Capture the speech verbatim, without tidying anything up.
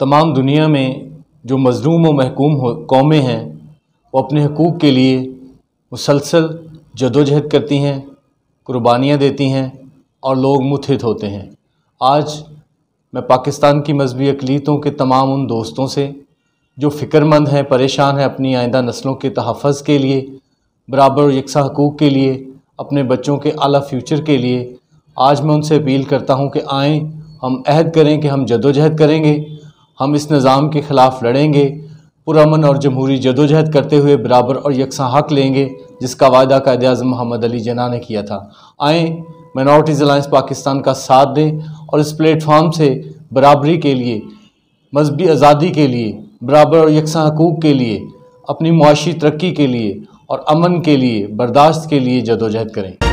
तमाम दुनिया में जो मज़लूम व महकूम कौमें हैं वो अपने हकूक़ के लिए मुसलसल जदोजहद करती हैं, कुर्बानियाँ देती हैं और लोग मुतहिद होते हैं। आज मैं पाकिस्तान की मजहबी अक़लियतों के तमाम उन दोस्तों से जो फ़िक्रमंद हैं, परेशान हैं अपनी आइंदा नस्लों के तहफ़्फ़ुज़ के लिए, बराबर और यकसा हकूक़ के लिए, अपने बच्चों के आला फ्यूचर के लिए, आज मैं उनसे अपील करता हूं कि आएँ हम अहद करें कि हम जदोजहद करेंगे, हम इस निज़ाम के ख़िलाफ़ लड़ेंगे, पुरअमन और जमहूरी जदोजहद करते हुए बराबर और यकसा हक़ लेंगे जिसका वादा क़ायदे आज़म मोहम्मद अली जिन्ना ने किया था। आएँ माइनॉरिटी अलायंस पाकिस्तान का साथ दें और इस प्लेटफार्म से बराबरी के लिए, मजहबी आज़ादी के लिए, बराबर और यकसा हकूक़ के लिए, अपनी मुआशी तरक्की के लिए और अमन के लिए, बर्दाश्त के लिए जदोजहद करें।